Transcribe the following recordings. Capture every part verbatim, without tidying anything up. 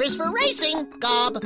R is for racing, Gob.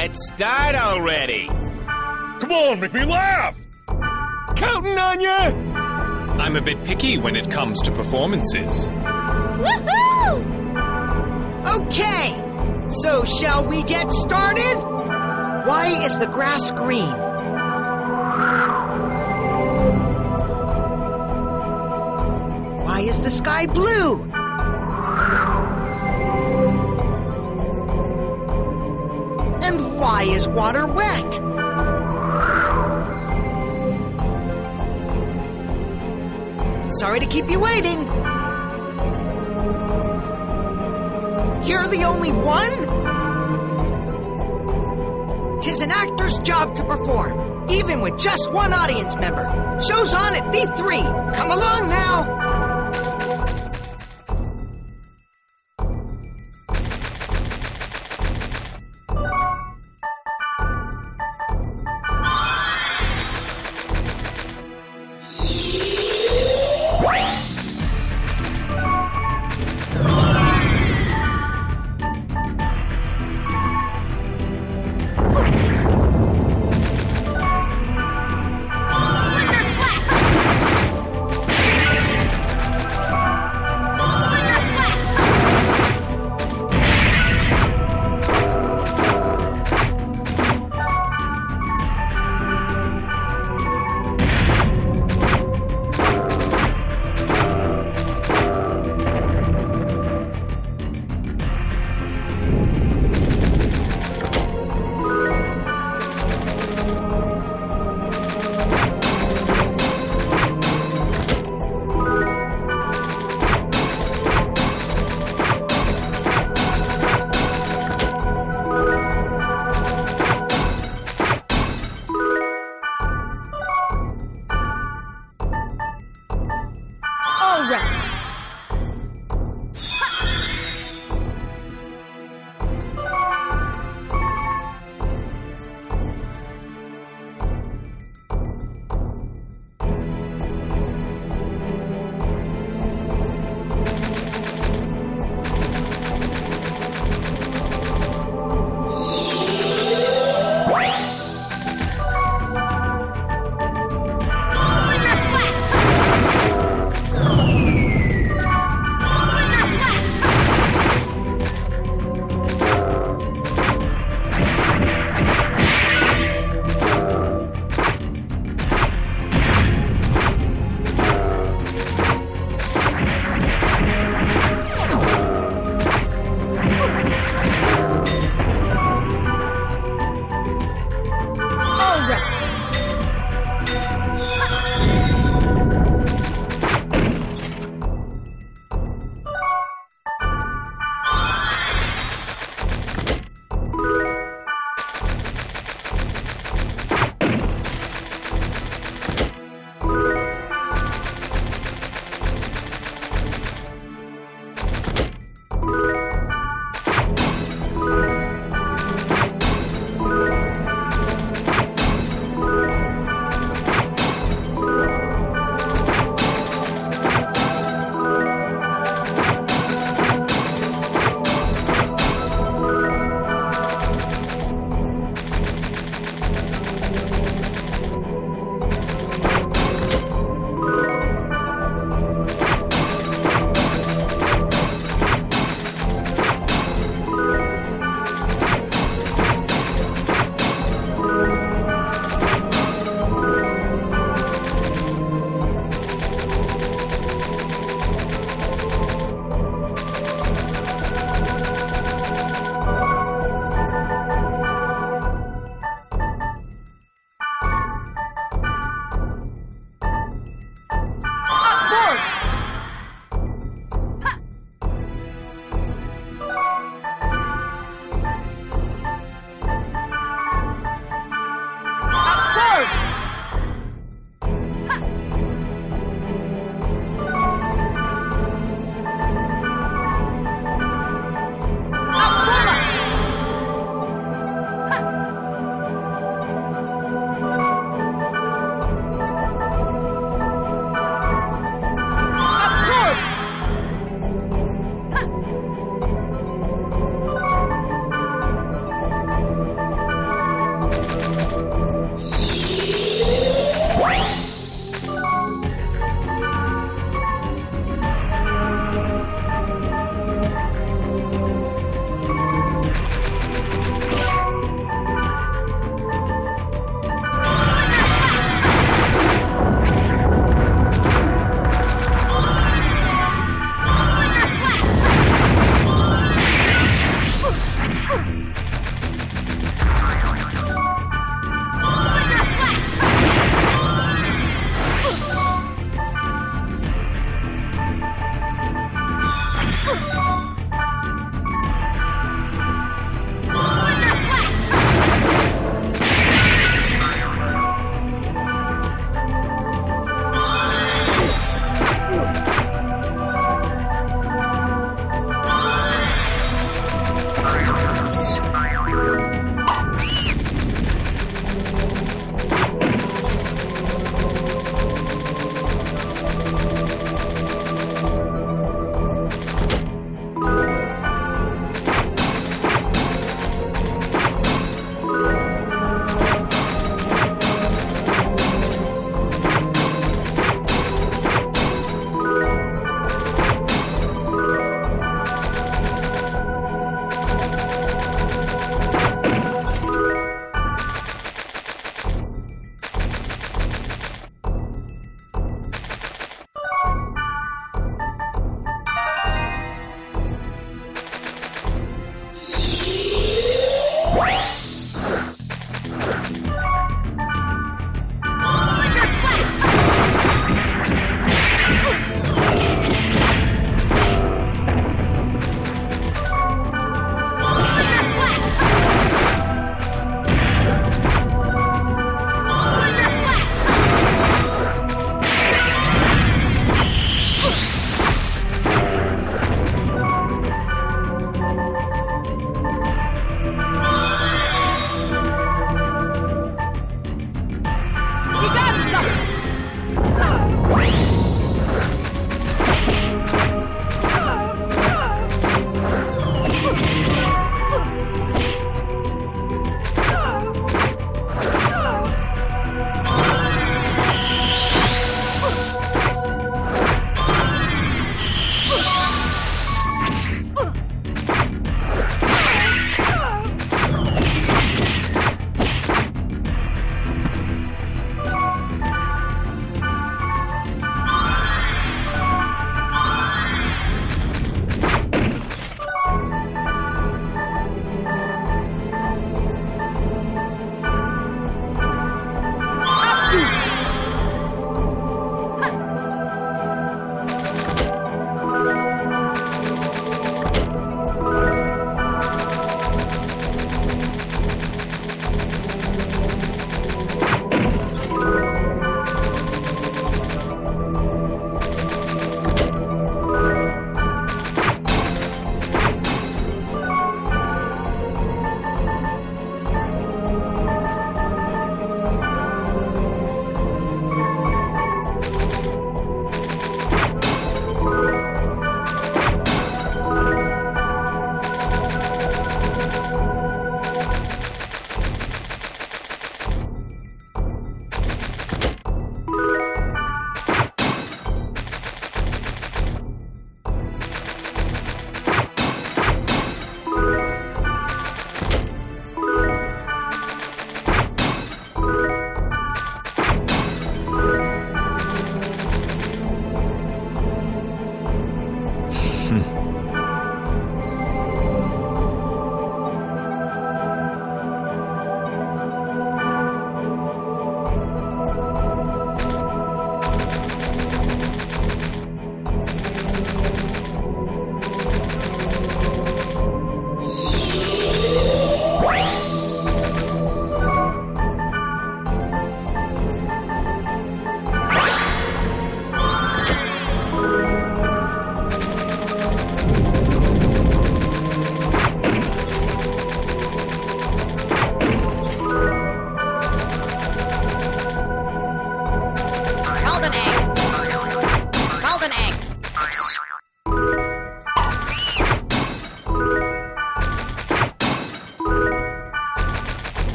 Let's start already. Come on, make me laugh! Counting on ya! I'm a bit picky when it comes to performances. Woohoo! Okay, so shall we get started? Why is the grass green? Why is the sky blue? And why is water wet? Sorry to keep you waiting. You're the only one? 'Tis an actor's job to perform, even with just one audience member. Show's on at B three. Come along now.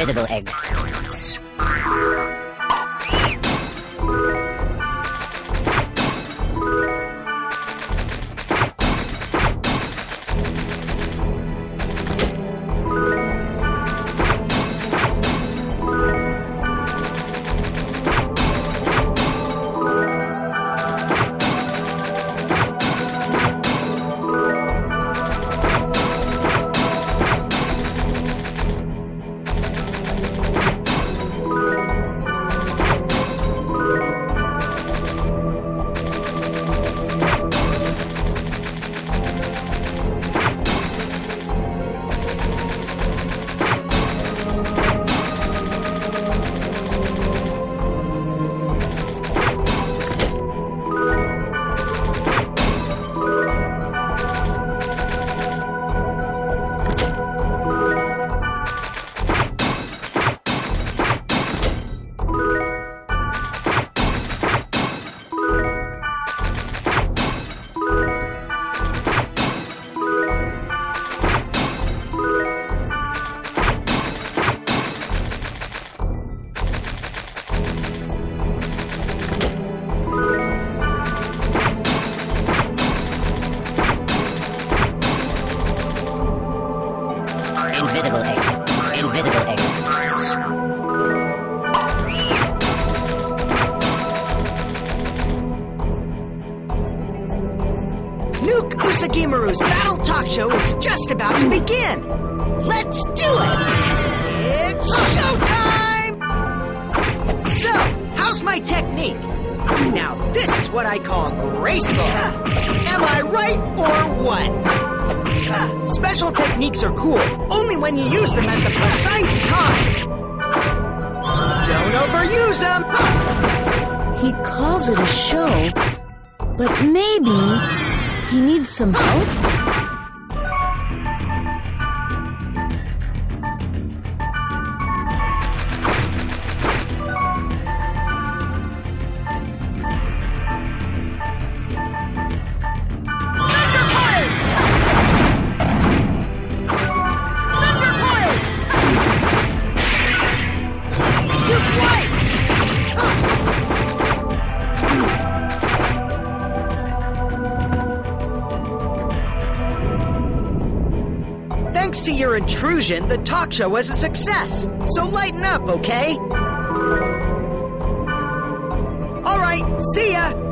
invisible egg. Invisible egg. Invisible egg. Nuke Usagimaru's battle talk show is just about to begin. Let's do it! It's showtime! So, how's my technique? Now this is what I call graceful. Am I right or what? Special techniques are cool, only when you use them at the precise time. Don't overuse them! He calls it a show, but maybe he needs some help? Thanks to your intrusion, the talk show was a success. So lighten up, okay? All right, see ya!